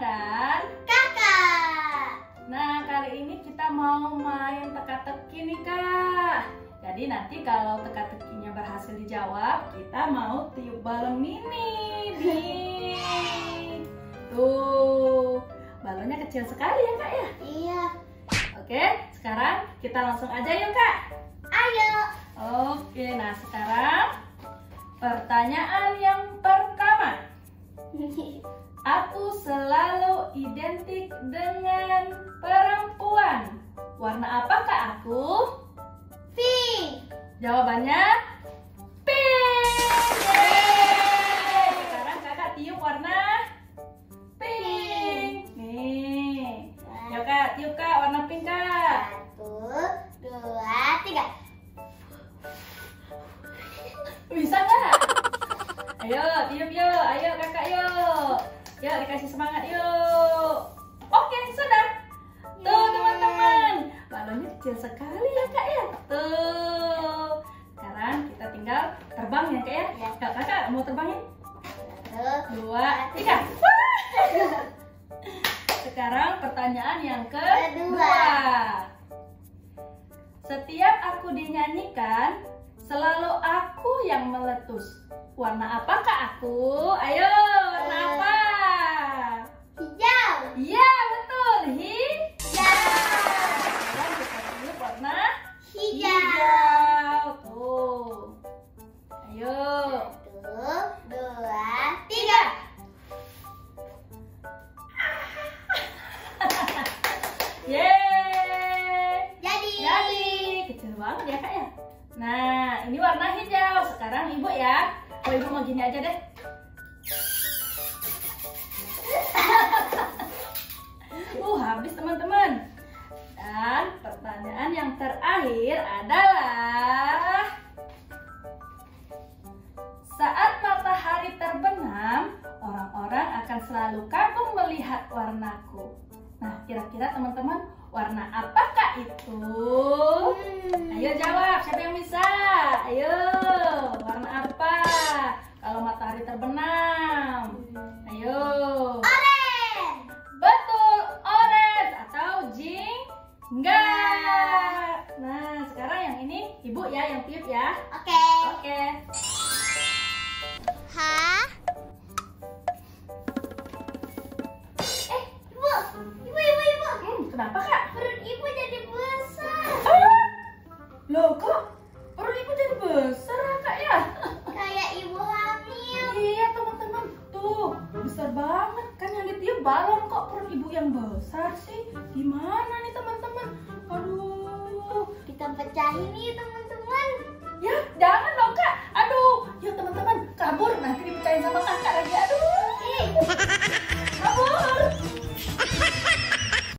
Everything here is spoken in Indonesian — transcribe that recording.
dan kakak. Nah, kali ini kita mau main teka-teki nih, Kak. Jadi nanti kalau teka-tekinya berhasil dijawab, kita mau tiup balon mini nih. Tuh, balonnya kecil sekali ya, Kak ya? Iya. Oke, sekarang kita langsung aja yuk, Kak. Ayo. Oke, nah sekarang pertanyaan yang pertama. Aku selalu identik dengan perempuan. Warna apakah aku? Pink. Jawabannya pink. Yeay. Sekarang kakak tiup warna pink. Nih, yuk Kak, tiup Kak warna pink Kak. 1, 2, 3. Bisa nggak? Ayo, tiup yuk. Ayo kakak yuk. Yuk dikasih semangat yuk. Oke, sudah. Tuh teman-teman, balonnya kecil sekali ya Kak ya. Tuh. Sekarang kita tinggal terbang ya Kak ya. Kak, kakak mau terbangin? 1, 2, 3. Sekarang pertanyaan yang kedua. Setiap aku dinyanyikan, selalu aku yang meletus. Warna apakah aku? Ayo, warna apa? Hijau. Iya, betul. Hijau. Dan kita pilih warna hijau. Tuh. Ayo. 1, 2, 3. Yeay. Jadi. Kecil banget ya Kak ya? Nah, ini warna hijau. Sekarang Ibu ya. Oh, Ibu mau gini aja deh. Habis teman-teman. Dan pertanyaan yang terakhir adalah, saat matahari terbenam, orang-orang akan selalu kagum melihat warnaku. Nah, kira-kira teman-teman, warna apakah itu? Ayo jawab, siapa yang bisa? Ayo, warna apa kalau matahari terbenam? Ayo. Orange. Betul, orange atau jingga. Nah, sekarang yang ini Ibu ya yang tiup ya. Oke. Oke. Hah? Kenapa Kak? Perut Ibu jadi besar. Loh kok perut Ibu jadi besar Kak ya? Kayak Ibu hamil. Iya teman-teman, tuh besar banget. Kan yang ditiup balon, kok perut Ibu yang besar sih? Gimana nih teman-teman? Aduh, kita pecahin nih teman-teman. Ya jangan dong Kak. Aduh, yuk teman-teman kabur, nanti dipecahin sama kakak lagi. Aduh.